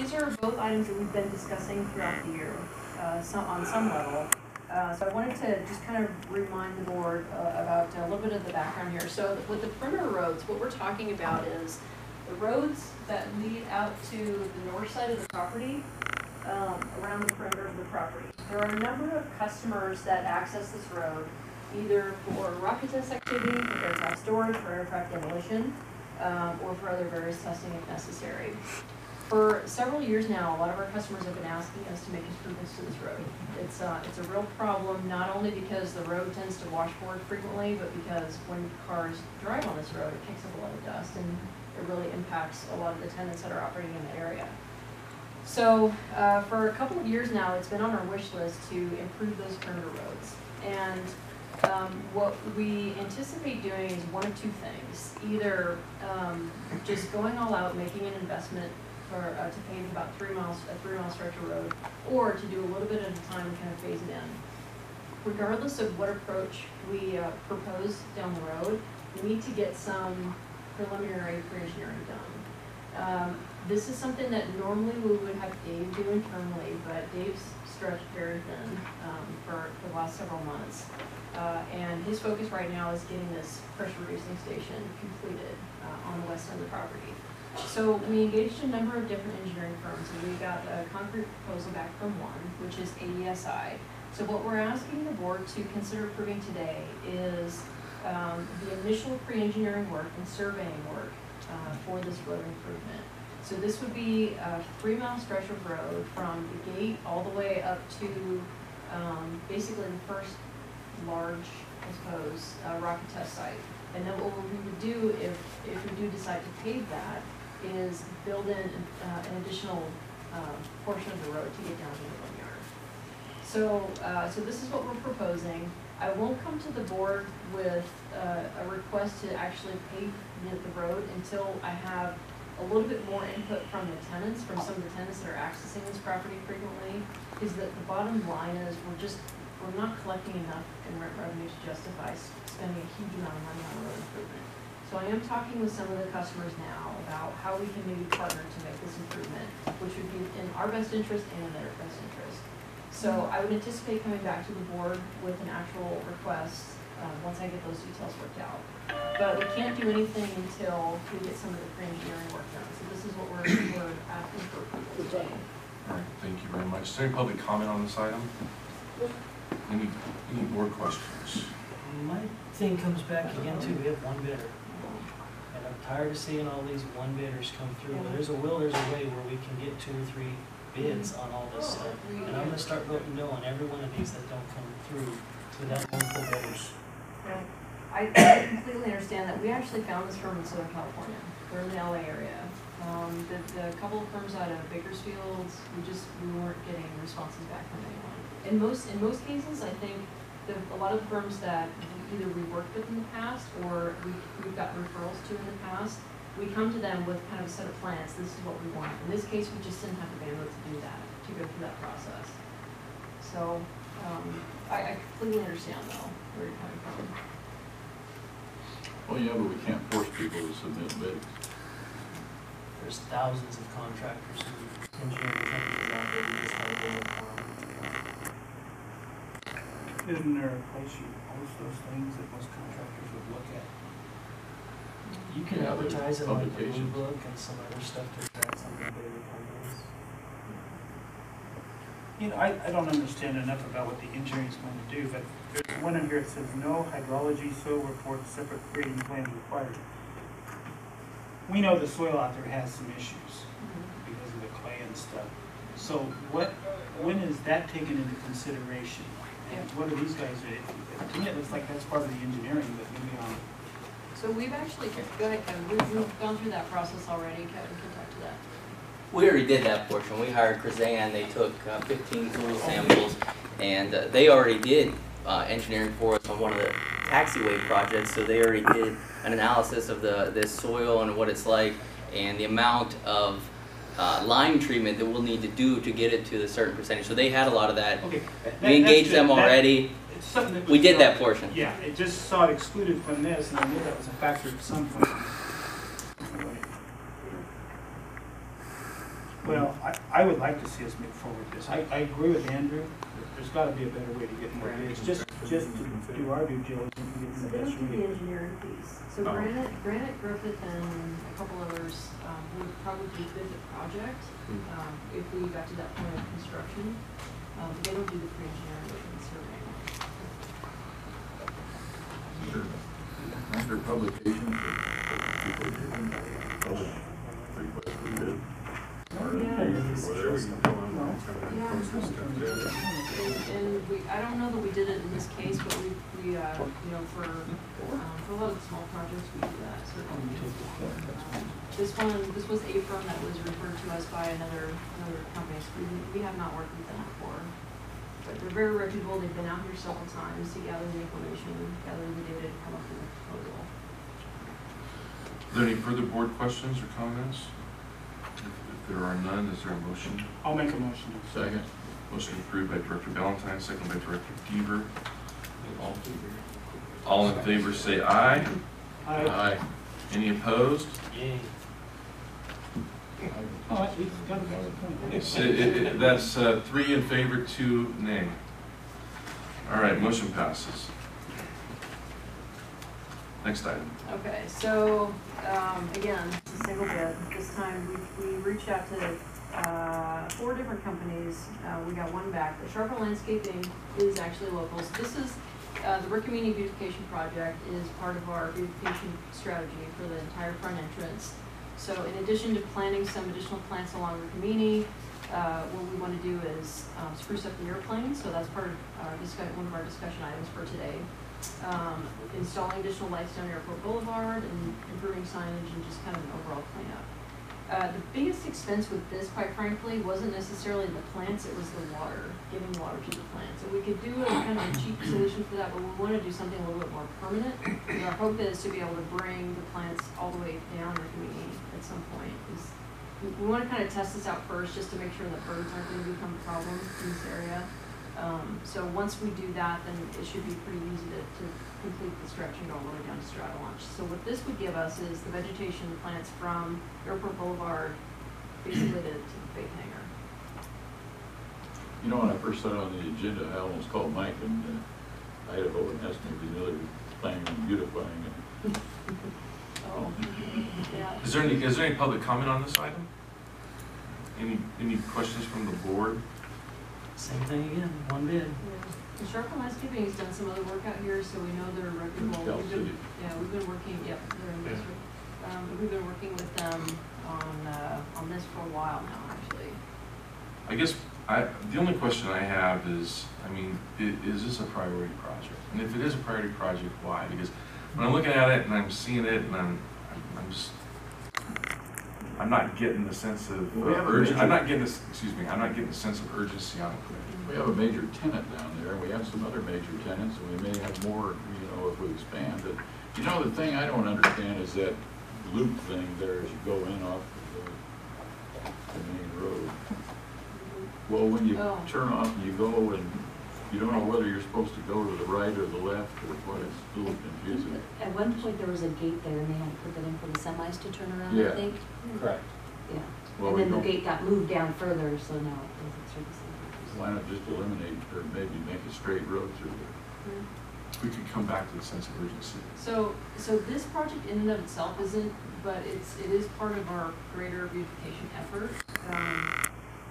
These are both items that we've been discussing throughout the year on some level. So I wanted to just kind of remind the board about a little bit of the background here. So with the perimeter roads, what we're talking about is the roads that lead out to the north side of the property, around the perimeter of the property. There are a number of customers that access this road, either for rocket test activity, for aircraft storage, for aircraft demolition, or for other various testing if necessary. For several years now, a lot of our customers have been asking us to make improvements to this road. It's a real problem, not only because the road tends to washboard frequently, but because when cars drive on this road, it picks up a lot of dust, and it really impacts a lot of the tenants that are operating in the area. So for a couple of years now, it's been on our wish list to improve those perimeter roads. And what we anticipate doing is one of two things. Either just going all out, making an investment to pave about a three-mile stretch of road, or to do a little bit at a time and kind of phase it in. Regardless of what approach we propose down the road, we need to get some preliminary pre-engineering done. This is something that normally we would have Dave do internally, but Dave's stretched very thin for the last several months. And his focus right now is getting this pressure reducing station completed on the west end of the property. So we engaged a number of different engineering firms, and we got a concrete proposal back from one, which is AESI. So what we're asking the board to consider approving today is the initial pre-engineering work and surveying work for this road improvement. So this would be a 3-mile stretch of road from the gate all the way up to basically the first large, I suppose, rocket test site. And then what we would do if we do decide to pave that is build in an additional portion of the road to get down to the front yard. So, so this is what we're proposing. I won't come to the board with a request to actually pave the road until I have a little bit more input from the tenants, from some of the tenants that are accessing this property frequently, is that the bottom line is we're not collecting enough in rent revenue to justify spending a huge amount of money on road improvement. So I am talking with some of the customers now about how we can maybe partner to make this improvement, which would be in our best interest and in their best interest. So I would anticipate coming back to the board with an actual request once I get those details worked out. But we can't do anything until we get some of the pre-engineering work done. So this is what we're asking for approval today. All right, thank you very much. Is there any public comment on this item? Any more questions? My thing comes back again to we have one bidder. And I'm tired of seeing all these one bidders come through. But there's a will, there's a way where we can get 2 or 3 bids on all this stuff. And I'm going to start voting no on every one of these that don't come through without multiple bidders. Yeah. I completely understand that. We actually found this firm in Southern California. We're in the LA area. The couple of firms out of Bakersfield, we weren't getting responses back from anyone. In most cases, I think a lot of firms that either we worked with in the past or we've got referrals to in the past, we come to them with kind of a set of plans. This is what we want. In this case, we just didn't have the bandwidth to do that, to go through that process. So I completely understand, though, where you're coming from. Well, yeah, but we can't force people to submit bids. There's thousands of contractors who engineer companies out there who just have a Isn't there a place you post those things that most contractors would look at? You can advertise it like the Blue Book and some other stuff to attract some of the bigger companies. You know, I don't understand enough about what the engineering is going to do, but there's one in here that says no hydrology soil report separate grading plan required. We know the soil out there has some issues because of the clay and stuff. So when is that taken into consideration? And what are these guys doing? To me, it looks like that's part of the engineering, but maybe on. So we've actually, go ahead, Kevin. We've gone through that process already. Kevin can talk to that. We already did that portion. We hired Krzan. They took 15 soil samples, and they already did engineering for us on one of the taxiway projects. So they already did an analysis of this soil and what it's like, and the amount of lime treatment that we'll need to do to get it to a certain percentage. So they had a lot of that. Okay. We engaged them already. We did that portion. Yeah, it just saw it excluded from this, and I knew that was a factor at some point. Well, I would like to see us move forward with this. I agree with Andrew. There's got to be a better way to get more data. It's just to do our due diligence and get the best rate. The engineering piece. So Granite, Griffith, and a couple others would probably be good at the project if we got to that point of construction. They don't do the pre-engineering and surveying. Under publication, people didn't publish requests we did. And I don't know that we did it in this case, but we you know, for a lot of small projects we do that. This was AFRON that was referred to us by another company. We have not worked with them before, but they're very reputable. They've been out here several times to gather the information, gather the data, to come up with a proposal. Are there any further board questions or comments? There are none. Is there a motion? I'll make a motion. Second. Motion approved by Director Balentine, second by Director Deaver. All in favor say aye. Aye. Aye. Any opposed? Yay. Oh, that's 3 in favor, 2 nay. All right, motion passes. Next item. Okay, so again, it's a single bid. This time we reached out to 4 different companies. We got one back. But Sharp Landscaping is actually local. So this is the Rick Community Beautification Project is part of our beautification strategy for the entire front entrance. So in addition to planting some additional plants along Rick Community, what we want to do is spruce up the airplane. So that's part of one of our discussion items for today. Installing additional lights down Airport Boulevard and improving signage and just kind of an overall cleanup. The biggest expense with this, quite frankly, wasn't necessarily the plants, it was the water, giving water to the plants. And we could do a kind of a cheap solution for that, but we want to do something a little bit more permanent. And our hope is to be able to bring the plants all the way down at some point. We want to kind of test this out first just to make sure that birds aren't going to become a problem in this area. So once we do that, then it should be pretty easy to complete the stretch and go all the way down to Strata Launch. So what this would give us is the vegetation plants from Airport Boulevard basically to the big hangar. You know, when I first started on the agenda, I almost called Mike and Idaho and asked me if he knew they were planning on beautifying it. Oh. Yeah. Is there any public comment on this item? Any questions from the board? Same thing again, one bid. Yeah. Sharp Landscaping has done some other work out here, so we know they're reputable. We've been working. Yep, they're in Missouri. We've been working with them on this for a while now, actually. I guess the only question I have is, is this a priority project? And if it is a priority project, why? Because when I'm looking at it and I'm seeing it and I'm not getting the sense of urgency. I'm not getting the sense of urgency on it. We have a major tenant down there. We have some other major tenants, and we may have more, if we expand. But you know, the thing I don't understand is that loop thing there as you go in off the main road. Well, when you turn off and you go, and you don't know whether you're supposed to go to the right or the left or what. It's a little confusing. At one point, there was a gate there, and they had to put that in for the semis to turn around, I think. Correct. Yeah. Well, and then the gate got moved down further, so now it doesn't serve the same purpose. Why not just eliminate or maybe make a straight road through there? Mm-hmm. We could come back to the sense of urgency. So this project in and of itself isn't, but it is part of our greater beautification effort.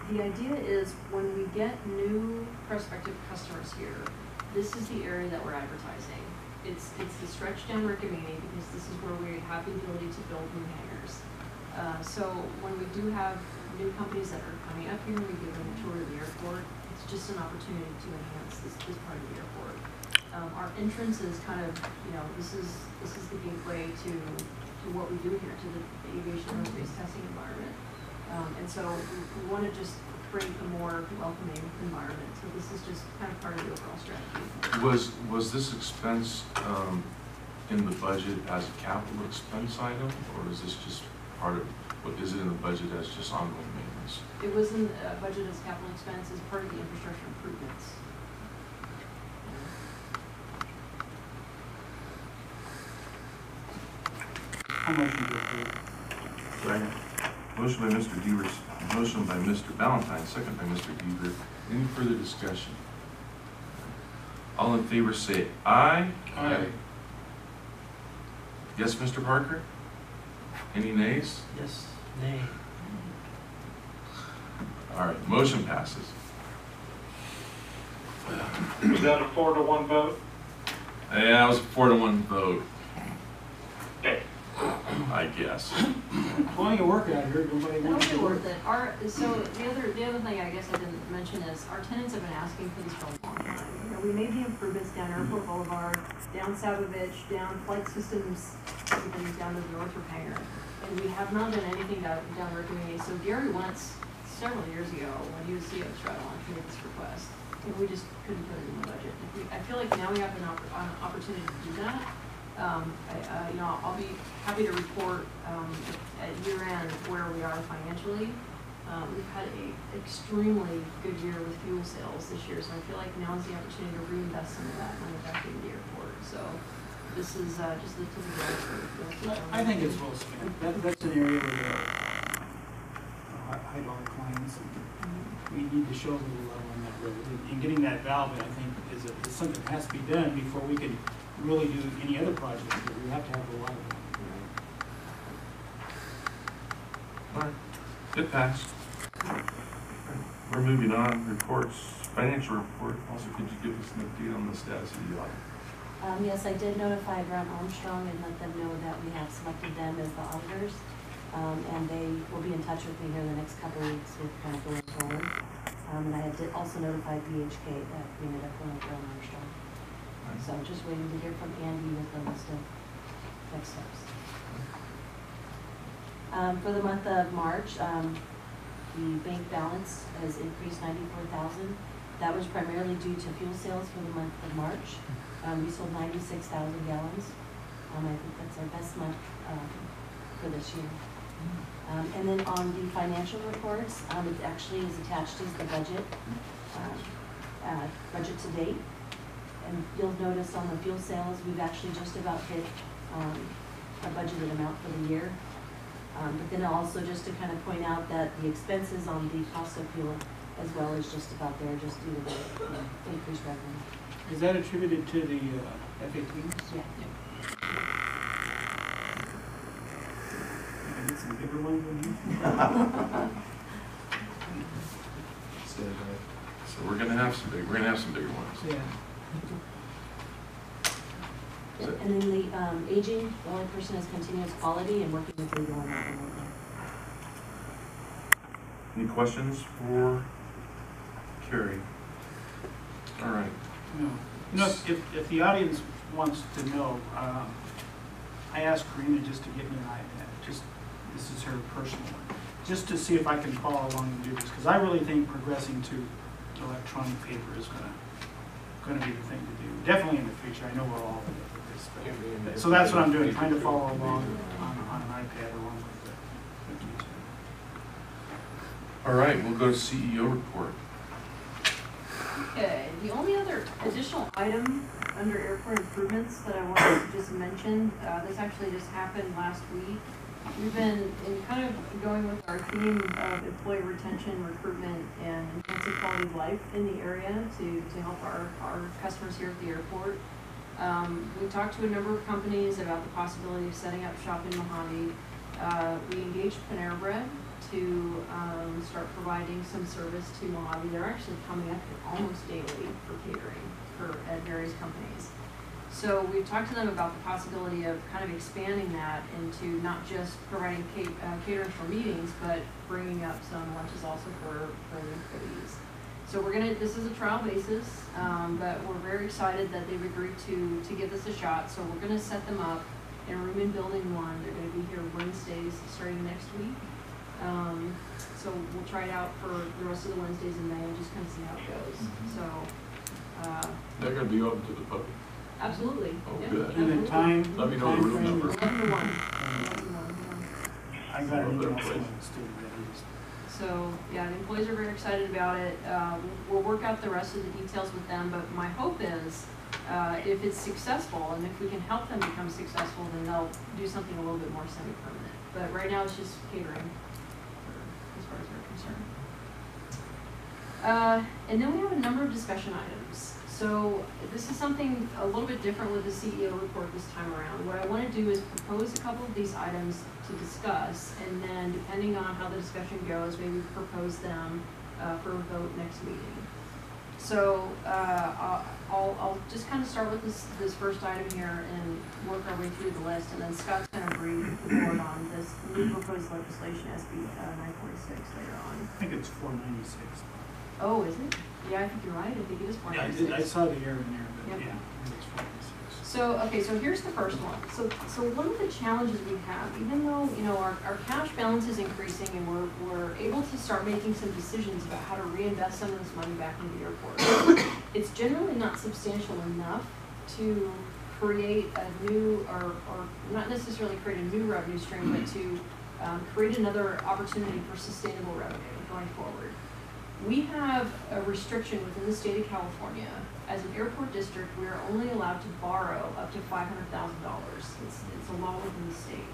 The idea is when we get new prospective customers here, this is the area that we're advertising. It's the stretch down Rickimini because this is where we have the ability to build new hangars. So when we do have new companies that are coming up here, we give them a tour of the airport. It's just an opportunity to enhance this part of the airport. Our entrance is kind of, this is the gateway to what we do here, to the aviation aerospace testing environment. And so we want to just create a more welcoming environment. So this is just kind of part of the overall strategy. Was this expense in the budget as a capital expense item, or is this just part of is it in the budget as just ongoing maintenance? It was in the budget as capital expense as part of the infrastructure improvements. How much do you do? Motion by Mr. Deaver, Motion by Mr. Balentine, second by Mr. Deaver. Any further discussion? All in favor say aye. Aye. Yes, Mr. Parker? Any nays? Yes, nay. All right, motion passes. Was that a 4-1 vote? Yeah, it was a 4-1 vote. Okay. I guess. Plenty of work out here. Nobody wants to work. So the other thing I guess I didn't mention is our tenants have been asking for this for a long time. You know, we made the improvements down Airport Boulevard, down Savovich, down Flight Systems, even down to the Northrop hangar, and we have not done anything down our community. So Gary once, several years ago, when he was CEO of Stratton, he made this request, and we just couldn't put it in the budget. I feel like now we have an opportunity to do that. You know, I'll be happy to report at year end where we are financially. We've had an extremely good year with fuel sales this year, so I feel like now is the opportunity to reinvest some of that money back into the airport. So this is just the tip of the iceberg. I think it's well spent. That's an area where hydraulic lines, we need to show a little level on that road. And getting that valve in, I think, is something that has to be done before we can really do any other project, but we have to have a lot of it. All right. It passed. Right. We're moving on. Reports, financial report. Also, could you give us an update on the status of the audit? Yes, I did notify Brown Armstrong and let them know that we have selected them as the auditors, and they will be in touch with me here in the next couple of weeks with kind of going forward. And I did also notify PHK that we ended up going with Brown Armstrong. So I'm just waiting to hear from Andy with the list of next steps. For the month of March, the bank balance has increased $94,000. That was primarily due to fuel sales for the month of March. We sold 96,000 gallons. I think that's our best month for this year. And then on the financial reports, it actually is attached as the budget, budget to date. And you'll notice on the fuel sales, we've actually just about hit a budgeted amount for the year. But then also just to kind of point out that the expenses on the cost of fuel as well is just about there, just due to the increased revenue. Is that attributed to the F-18s? Yeah. Can I get some bigger ones with you? So we're going to have some big. We're going to have some bigger ones. Yeah. And then the aging, the only person is continuous quality and working with legal and working with them. Any questions for Carrie? All right. No. You know, if the audience wants to know, I asked Karina just to get me an iPad. Just, this is her personal one. Just to see if I can follow along and do this, because I really think progressing to electronic paper is going to be the thing to do. Definitely in the future. I know we're all in it with this. But, so that's what I'm doing, trying to follow along on an iPad along with the future. All right, we'll go to CEO report. Okay, the only other additional item under airport improvements that I wanted to just mention, this actually just happened last week. We've been kind of going with our theme of employee retention, recruitment, and enhancing quality of life in the area to help our customers here at the airport. We talked to a number of companies about the possibility of setting up shop in Mojave. We engaged Panera Bread to start providing some service to Mojave. They're actually coming up almost daily for catering at various companies. So we've talked to them about the possibility of kind of expanding that into not just providing catering for meetings, but bringing up some lunches also for employees. So we're gonna, this is a trial basis, but we're very excited that they've agreed to give this a shot. So we're gonna set them up in a room in building 1. They're gonna be here Wednesdays starting next week. So we'll try it out for the rest of the Wednesdays in May and just kind of see how it goes. So. They're gonna be open to the public. Absolutely. Oh, yeah. Good. And then time. Let me know the room number. 11 to 1. I got a new place. So yeah, the employees are very excited about it. We'll work out the rest of the details with them, but my hope is if it's successful and if we can help them become successful, then they'll do something a little bit more semi-permanent. But right now it's just catering as far as we're concerned. concern. And then we have a number of discussion items. So this is something a little bit different with the CEO report this time around. What I want to do is propose a couple of these items to discuss, and then depending on how the discussion goes, maybe propose them for a vote next meeting. So I'll just kind of start with this first item here and work our way through the list, and then Scott's going to brief the board on this new proposed legislation, SB 946, later on. I think it's 496. Oh, is it? Yeah, I think you're right. I think it is 496. Yeah, I saw the error in there, but yep. Yeah, I think it's 496. So, okay, so here's the first one. So one of the challenges we have, even though, you know, our cash balance is increasing and we're able to start making some decisions about how to reinvest some of this money back into the airport, it's generally not substantial enough to create a new, or not necessarily create a new revenue stream, but to create another opportunity for sustainable revenue going forward. We have a restriction within the state of California. As an airport district, we are only allowed to borrow up to $500,000. It's a law within the state.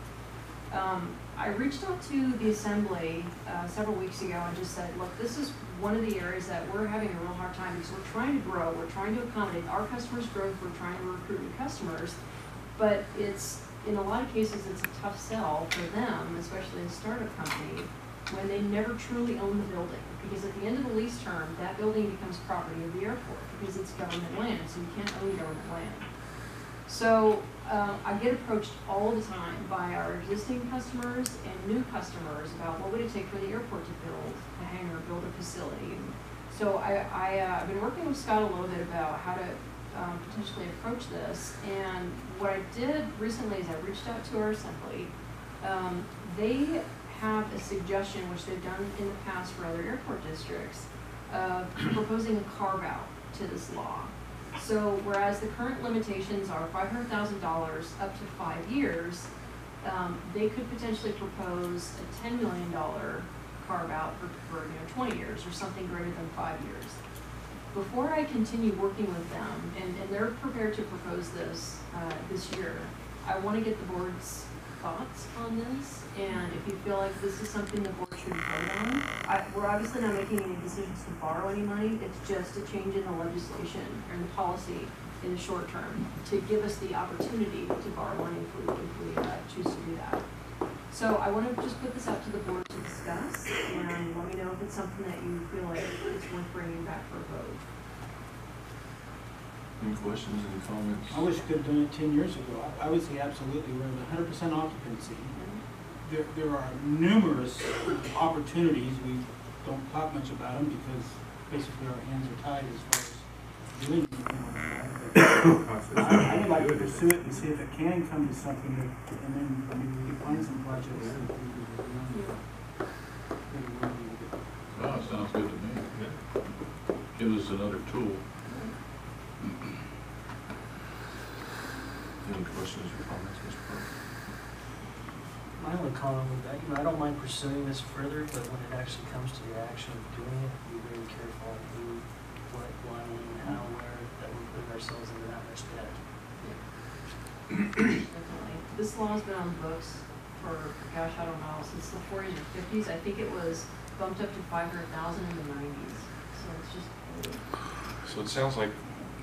I reached out to the assembly several weeks ago and just said, look, this is one of the areas that we're having a real hard time because we're trying to grow, we're trying to accommodate our customers' growth, we're trying to recruit new customers, but it's, in a lot of cases, it's a tough sell for them, especially a startup company, when they never truly own the building. Because at the end of the lease term, that building becomes property of the airport because it's government land, so you can't own government land. So I get approached all the time by our existing customers and new customers about what would it take for the airport to build a hangar, build a facility. So I've been working with Scott a little bit about how to potentially approach this. And what I did recently is I reached out to our assembly. They have a suggestion, which they've done in the past for other airport districts, of proposing a carve-out to this law. So whereas the current limitations are $500,000 up to 5 years, they could potentially propose a $10 million carve-out for 20 years or something greater than 5 years. Before I continue working with them, and they're prepared to propose this this year, I want to get the board's thoughts on this, and if you feel like this is something the board should vote on. We're obviously not making any decisions to borrow any money. It's just a change in the legislation and the policy in the short term to give us the opportunity to borrow money if we choose to do that. So I want to just put this up to the board to discuss, and let me know if it's something that you feel like it's worth bringing back for a vote. Any questions, any comments? I wish we could have done it 10 years ago. I would say absolutely. We're at 100% occupancy. There are numerous opportunities. We don't talk much about them because basically our hands are tied as far as doing anything like that. I would like to pursue it and see if it can come to something, that, and then maybe we find some projects. Well, it sounds good to me. Yeah. Gives us another tool. Any questions or comments, Mr. Parker? My only comment with that, you know, I don't mind pursuing this further, but when it actually comes to the action of doing it, be very careful on who, what, why, when, how, where, that we're putting ourselves into that much debt. Yeah. Definitely. This law has been on the books for, gosh, I don't know, since the 40s or 50s. I think it was bumped up to 500,000 in the 90s. So it's just old. So it sounds like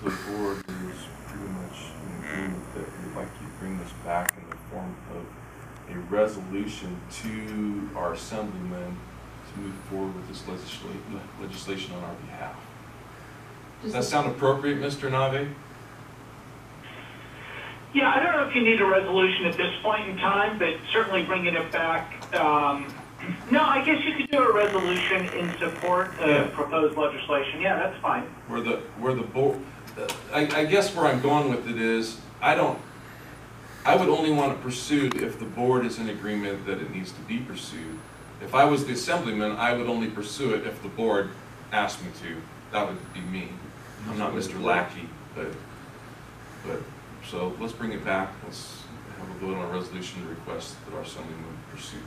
the board is pretty much in agreement that we'd like to bring this back in the form of a resolution to our assemblymen to move forward with this legislation on our behalf. Does that sound appropriate, Mr. Nave? Yeah, I don't know if you need a resolution at this point in time, but certainly bringing it back. No, I guess you could do a resolution in support of proposed legislation. Yeah, that's fine. Where the board. I guess where I'm going with it is I would only want to pursue if the board is in agreement that it needs to be pursued. If I was the assemblyman, I would only pursue it if the board asked me to. That would be me. I'm not Mr. Lackey, but so let's bring it back. Let's have a vote on a resolution to request that our assemblyman pursue that.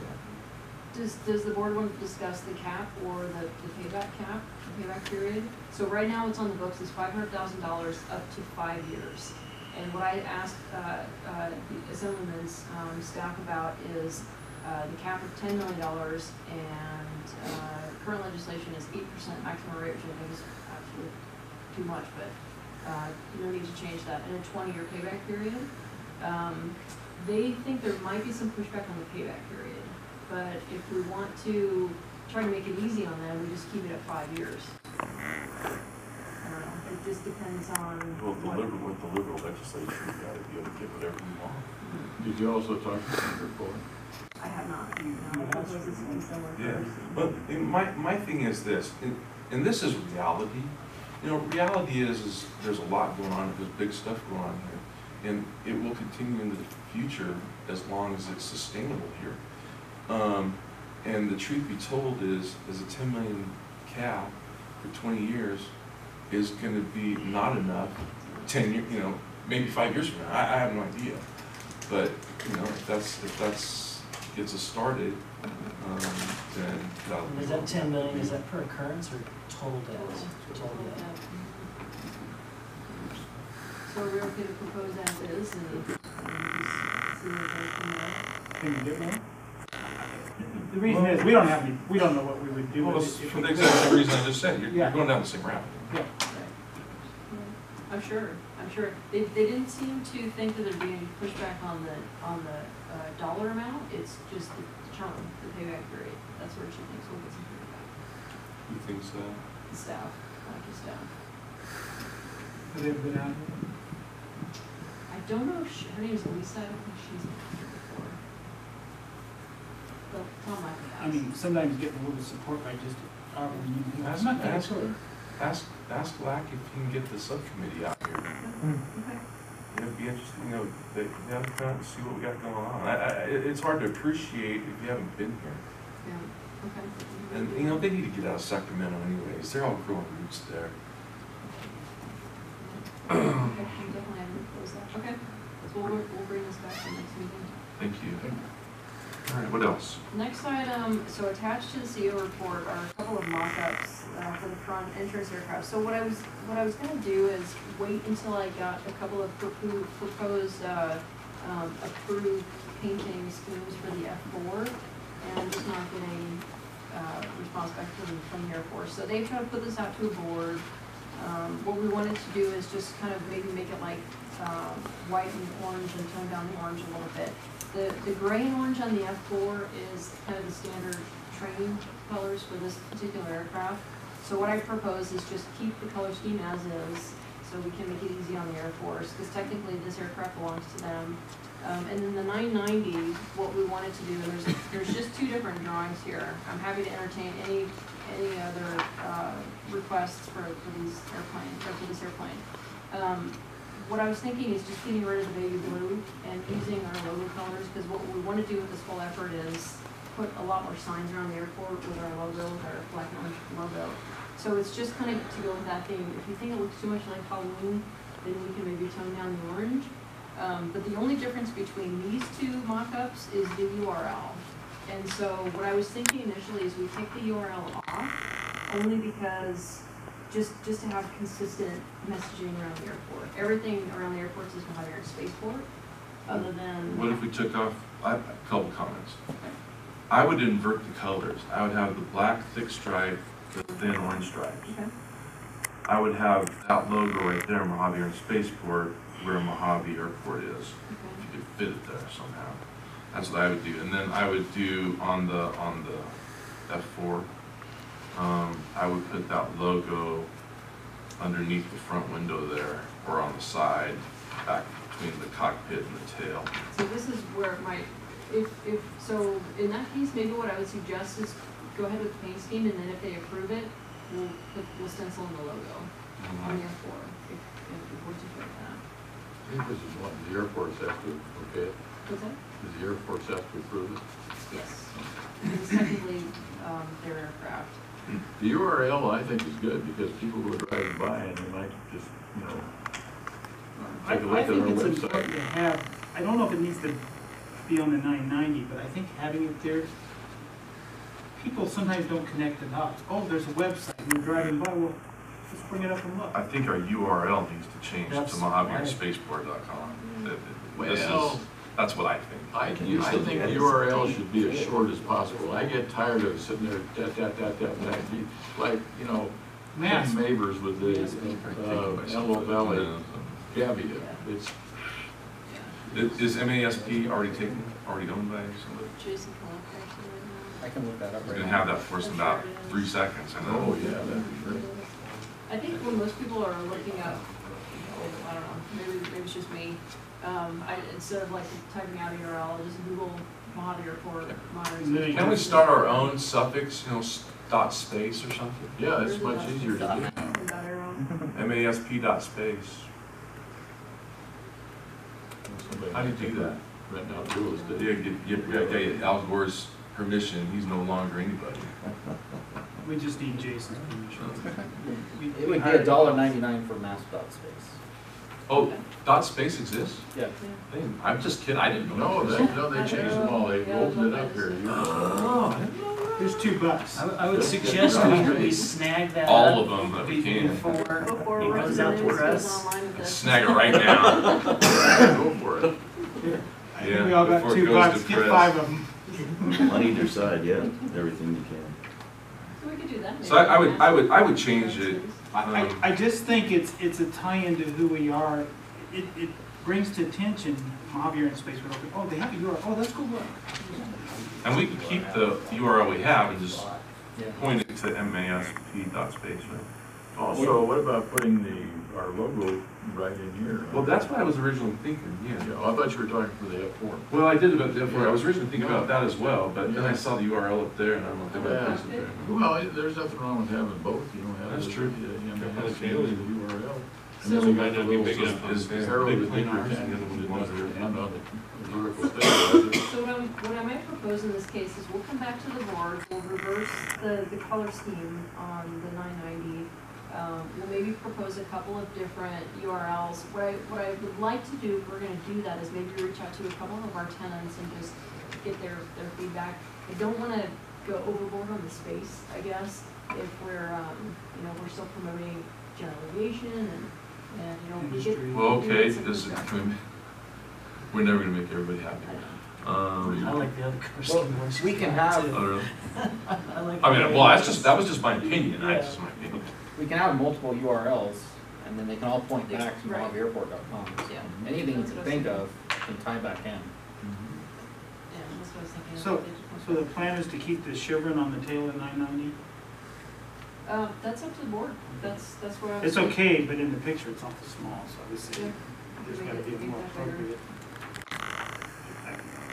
Does the board want to discuss the cap or the payback cap? Payback period. So right now it's on the books as $500,000 up to 5 years. And what I asked the assemblyman's staff about is the cap of $10 million and current legislation is 8% maximum rate, which I think is absolutely too much, but no need to change that. And a 20-year payback period. They think there might be some pushback on the payback period, but if we want to try to make it easy on them, we just keep it at 5 years. I don't know. It just depends on. Well, with the liberal legislation, you've got to be able to get whatever you want. Mm-hmm. Did you also talk to Senator Fuller? I have not. Yeah. Well, my thing is this, and this is reality. You know, reality is there's a lot going on. There's big stuff going on here, and it will continue into the future as long as it's sustainable here. And the truth be told is a $10 million cap for 20 years is going to be not enough. 10 years, you know, maybe 5 years from now. I have no idea, but you know, if that's gets us started, then that'll is that 10 million, is that per occurrence or total debt? Total debt. So we're okay to propose as is and see what they can do. The reason is we don't know what we would do. Well, for the exact same reason I just said, you're going down the same route. Yeah. Right. Yeah. I'm sure. They didn't seem to think that there'd be any pushback on the dollar amount. It's just the term, the payback period. That's where she thinks we'll get some payback. You think so? The staff, like the staff. Have they ever been out here? I don't know if she, her name is Lisa. I don't think she's been out here before. But Tom might be out. I mean, sometimes getting a little bit of support by just ask LAC if you can get the subcommittee out here. Okay. It would be interesting, you know, they have to come out and see what we got going on. It's hard to appreciate if you haven't been here. Yeah, okay. And, you know, they need to get out of Sacramento anyways. They're all growing roots there. Okay, we definitely have to close that. Okay, so we'll bring this back to the next meeting. Thank you. All right, what else? Next item, so attached to the CO report are a couple of mock-ups for the front entrance aircraft. So what I was going to do is wait until I got a couple of proposed approved painting schemes for the F4, and I'm just not getting response back from the Air Force. So they've tried to put this out to a board. What we wanted to do is just kind of maybe make it like white and orange and tone down the orange a little bit. The gray and orange on the F4 is kind of the standard train colors for this particular aircraft. So what I propose is just keep the color scheme as is so we can make it easy on the Air Force, because technically this aircraft belongs to them. And then the 990, what we wanted to do, and there's just two different drawings here. I'm happy to entertain any other requests for this airplane. What I was thinking is just getting rid of the baby blue and using our logo colors, because what we want to do with this whole effort is put a lot more signs around the airport with our logo, with our black and orange logo. So it's just kind of to go with that theme. If you think it looks too much like Halloween, then we can maybe tone down the orange. But the only difference between these two mock-ups is the URL. And so what I was thinking initially is we take the URL off, only because just to have consistent messaging around the airport. Everything around the airport is Mojave Air and Space Port, other than... What if we took off, I have a couple comments. Okay. I would invert the colors. I would have the black thick stripe, the thin orange stripes. Okay. I would have that logo right there, Mojave Air and Space Port, where Mojave Airport is. Okay. If you could fit it there somehow. That's what I would do. And then I would do on the F4, I would put that logo underneath the front window there, or on the side, back between the cockpit and the tail. So this is where it might, if so in that case, maybe what I would suggest is go ahead with the paint scheme, and then if they approve it, we'll stencil in the logo on the F4, if we're to put that. I think this is what the Air Force has to, okay? What's that? Does the Air Force have to approve it? Yes. It's technically their aircraft. The URL, I think, is good because people who are driving by and they might just, you know, take a look at our website. Important to have, I don't know if it needs to be on the 990, but I think having it there, people sometimes don't connect the dots. Oh, there's a website, and you're driving by, well, let's bring it up and look. I think our URL needs to change to MojaveAirAndSpaceport.com. Well, That's what I think. I think the URL should be as short as possible. I get tired of sitting there, like, you know, Matt Mavers with the Antelope Valley caveat. It's, is MASP already owned by somebody? I can look that up right now. Have that for about 3 seconds. And oh, yeah, that'd be great. I think when most people are looking up, I don't know, maybe it's just me, instead of like typing out a URL, just Google Mojave Airport. Can we start our own suffix, you know, dot space or something? Yeah, it's much easier to do. MASP.space. How do you do that? Right now, Google's did. Yeah, Algore's permission, he's no longer anybody. We just need Jason's permission. It would be $1.99 for mass.space. Oh, dot space exists? Yeah. I'm just kidding. I didn't know that. No, they changed them all. They rolled it up here. Oh, there's $2. I would suggest we snag that. All of them that we can. Before it runs out to us. Snag it right now. Go for it. Yeah. I think we all got $2. Get 5 of them. On either side, yeah. Everything you can. So we could do that. So I would change it. I just think it's a tie-in to who we are. It brings to attention Mojave Air and Space Port. Oh, they have a URL. Oh, that's cool. Look. And we can keep the URL we have and just point it to masp.space. Also, what about putting our logo right in here? Well, that's what I was originally thinking. Yeah, I thought you were talking for the F4. Well, I did about the F4. Yeah. I was originally thinking about that as well, but then I saw the URL up there, and I don't think that was there. Well, there's nothing wrong with having both. You don't have that's true. The URL. So we might not be big enough. Is big plane arms and the other ones that are on the vertical thing. So what I might propose in this case is we'll come back to the board. We'll reverse the color scheme on the 990. We'll maybe propose a couple of different URLs. What I would like to do, if we're going to do that, is maybe reach out to a couple of our tenants and just get their feedback. I don't want to go overboard on the space, I guess, if we're we're still promoting general aviation and industry. Well, okay, we're never going to make everybody happy. I like the other colors. We can have. That was just my opinion. Yeah. That's just my opinion. We can have multiple URLs, and then they can all point back to mojaveairport.com. Yeah. Anything you can think of can tie back in. Yeah, that's what I was thinking. So the plan is to keep the chevron on the tail of 990? That's up to the board. That's where I was thinking. It's okay, but in the picture it's awful small, so obviously there's got to be more appropriate.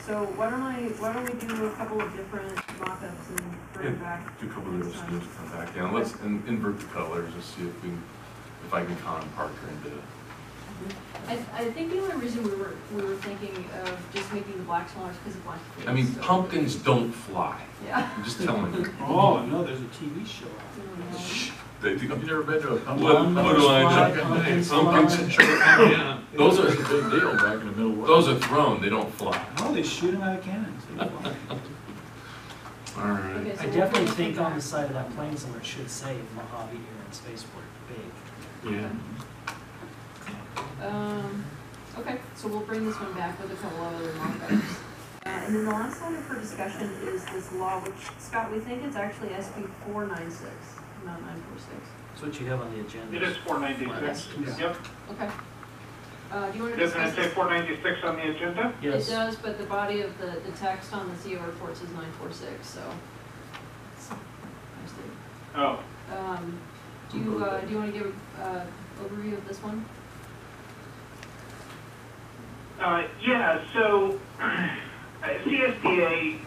So why don't we do a couple of different mock-ups and bring back? Do a couple of different things, come back down. Let's invert the colors and see if we can, if I can con Parker into it. I think the only reason we were thinking of just making the black smaller is because of black. I mean, pumpkins don't fly. Yeah. I'm just telling you. Oh no, there's a TV show out there. You've never been to a pumpkin? What do I know? Pumpkins and sugar. Yeah. Those are a big deal back in the Middle West. Those are thrown, they don't fly. Oh, they shoot them out of cannons. They don't fly. All right. Okay, so I definitely think on the side of that plane somewhere it should say Mojave Air and Space Port big. Yeah. Okay, so we'll bring this one back with a couple of other mock-ups. And then the last item for discussion is this law, which, Scott, we think it's actually SB 496. Not 946. That's what you have on the agenda. It is 496. Yep. Okay. Do you want to discuss? Doesn't it say 496 on the agenda? Yes. It does, but the body of the text on the CO reports is 946. So. Oh. Do you want to give an overview of this one? Yeah. So CSDA.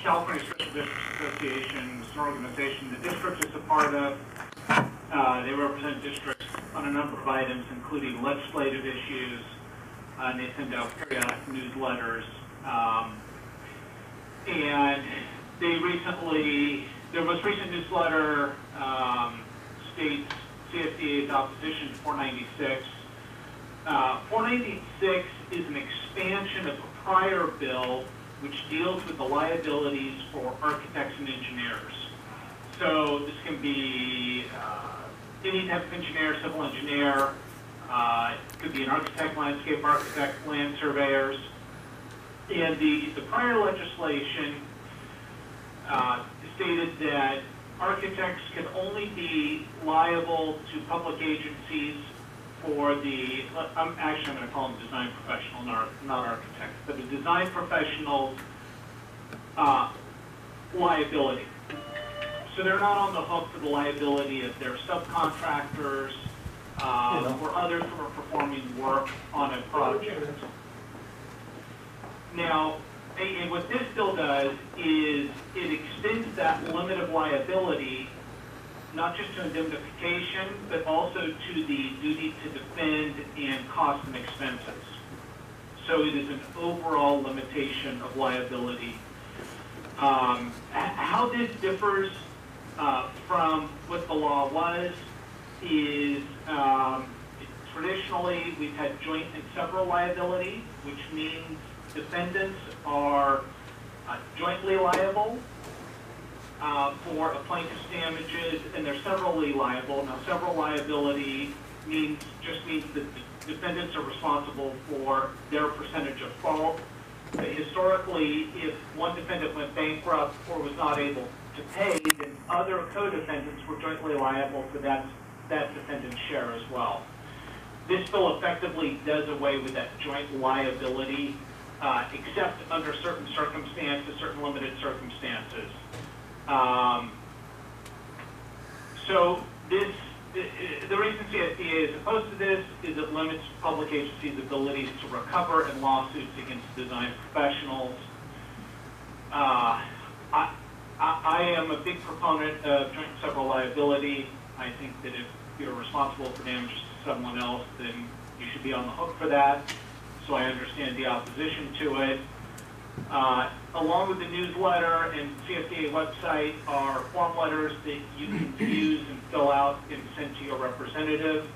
California Special Districts Association is an organization the district is a part of. They represent districts on a number of items, including legislative issues, and they send out periodic newsletters. And their most recent newsletter states CSDA's opposition to 496. 496 is an expansion of a prior bill which deals with the liabilities for architects and engineers. So this can be any type of engineer, civil engineer, it could be an architect, landscape architect, land surveyors. And the prior legislation stated that architects could only be liable to public agencies for the, actually I'm going to call them design professional, not architects, but the design professional liability. So they're not on the hook for the liability of their subcontractors or others who are performing work on a project. Now, and what this bill does is it extends that limit of liability not just to indemnification, but also to the duty to defend and costs and expenses. So it is an overall limitation of liability. How this differs from what the law was is traditionally we've had joint and several liability, which means defendants are jointly liable for a plaintiff's damages, and they're severally liable. Now, several liability just means that the defendants are responsible for their percentage of fault. But historically, if one defendant went bankrupt or was not able to pay, then other co-defendants were jointly liable for that defendant's share as well. This bill effectively does away with that joint liability, except under certain circumstances, certain limited circumstances. So the reason CSDA is opposed to this is it limits public agencies' abilities to recover in lawsuits against design professionals. I am a big proponent of joint and several liability. I think that if you're responsible for damages to someone else, then you should be on the hook for that. So I understand the opposition to it. Along with the newsletter and CSDA website are form letters that you can use and fill out and send to your representative.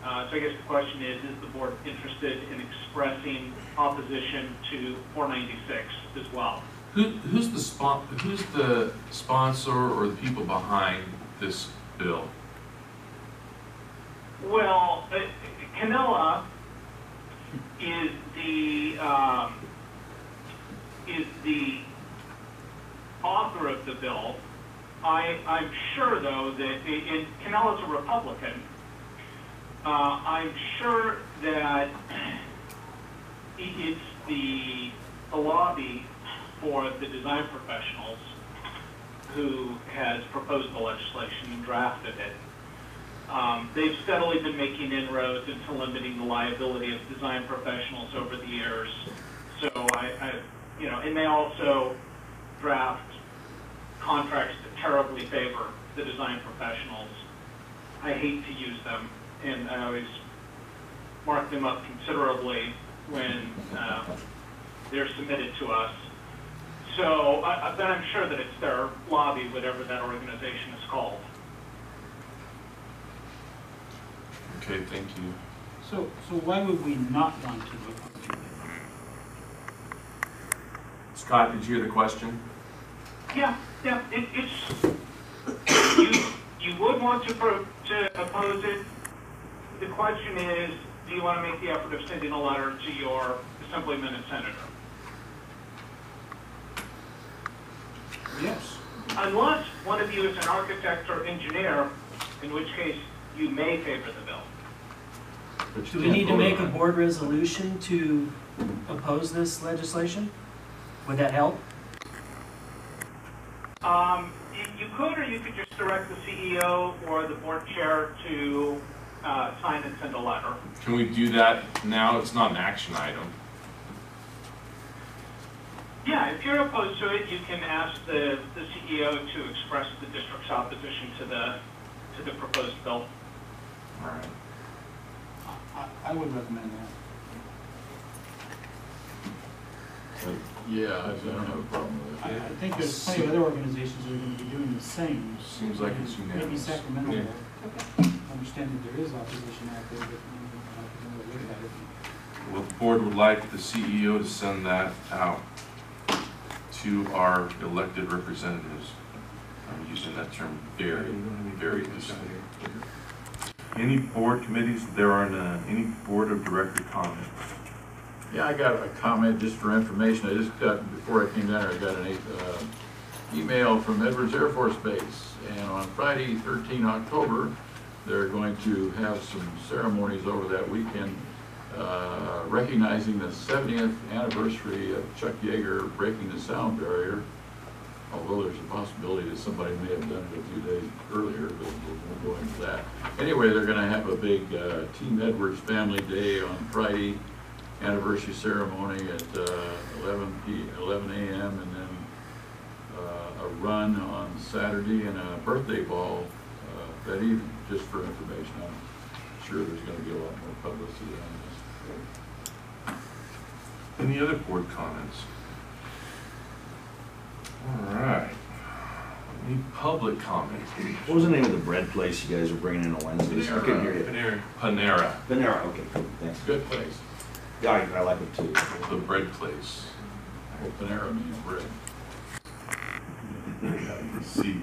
So I guess the question is the board interested in expressing opposition to 496 as well? Who's the sponsor or the people behind this bill? Well, Canela is the author of the bill. I'm sure, though, that Canela's a Republican. I'm sure that it's the lobby for the design professionals who has proposed the legislation and drafted it. They've steadily been making inroads into limiting the liability of design professionals over the years. So and they also draft contracts that terribly favor the design professionals. I hate to use them, and I always mark them up considerably when they're submitted to us. So then I'm sure that it's their lobby, whatever that organization is called. Okay, thank you. So why would we not want to look? Scott, did you hear the question? Yeah. It's you would want to oppose it. The question is, do you want to make the effort of sending a letter to your assemblyman and senator? Yes. Unless one of you is an architect or engineer, in which case you may favor the bill. Do we need to make a board resolution to oppose this legislation? Would that help? You could, or you could just direct the CEO or the board chair to sign and send a letter. Can we do that now? It's not an action item. Yeah, if you're opposed to it, you can ask the CEO to express the district's opposition to the proposed bill. All right. I would recommend that. Okay. Yeah, I don't have a problem with it. I think there's plenty of other organizations that are going to be doing the same. Seems like it's unanimous. Maybe Sacramento. Yeah. Okay. I understand that there is opposition out there, but I don't know what that is. Well, the board would like the CEO to send that out to our elected representatives. I'm using that term very loosely. Any board committees? There aren't any board of director comments. Yeah, I got a comment just for information. I just got, before I came down here, I got an email from Edwards Air Force Base, and on Friday, 13 October, they're going to have some ceremonies over that weekend recognizing the 70th anniversary of Chuck Yeager breaking the sound barrier, although there's a possibility that somebody may have done it a few days earlier, but we'll go into that. Anyway, they're going to have a big Team Edwards Family Day on Friday, anniversary ceremony at 11 a.m. and then a run on Saturday and a birthday ball that evening, just for information. I'm sure there's going to be a lot more publicity on this. Any other board comments? All right. Any public comments? What was the name of the bread place you guys were bringing in on Wednesdays? Panera. I couldn't hear you. Panera. Okay, cool. Thanks. Good place. Yeah, I like it too. The bread place. Well, Panera means bread. See.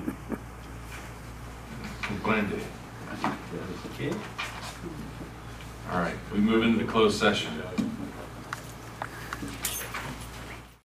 Blended. Okay. All right. We move into the closed session.